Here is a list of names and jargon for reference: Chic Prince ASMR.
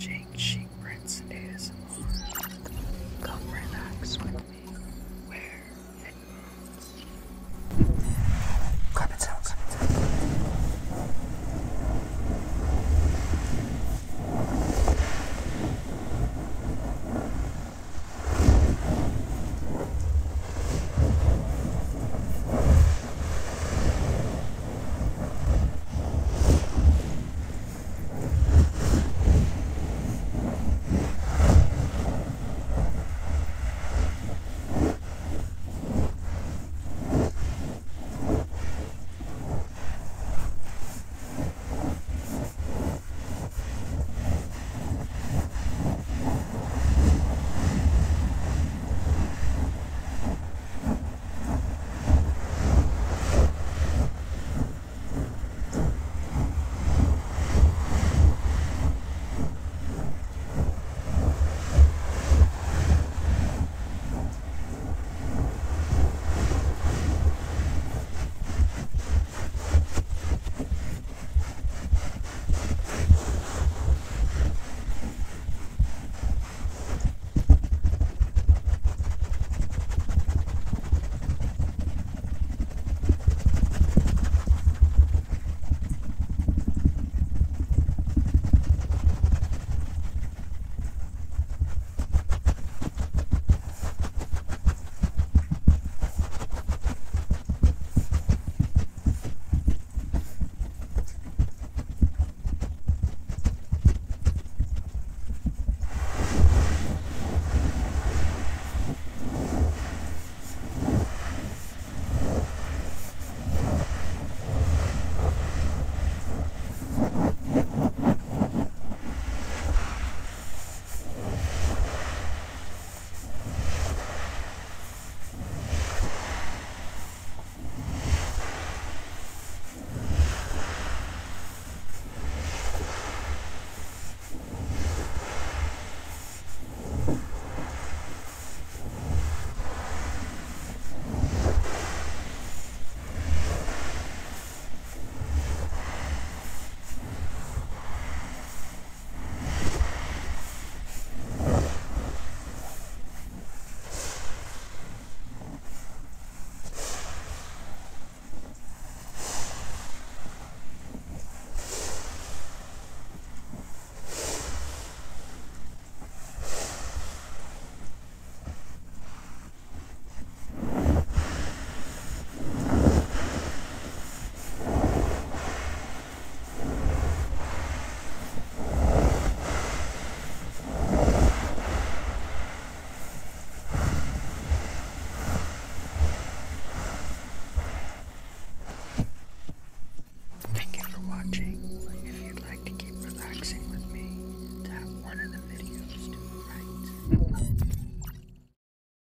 watching Chic Prince ASMR. Come relax with me.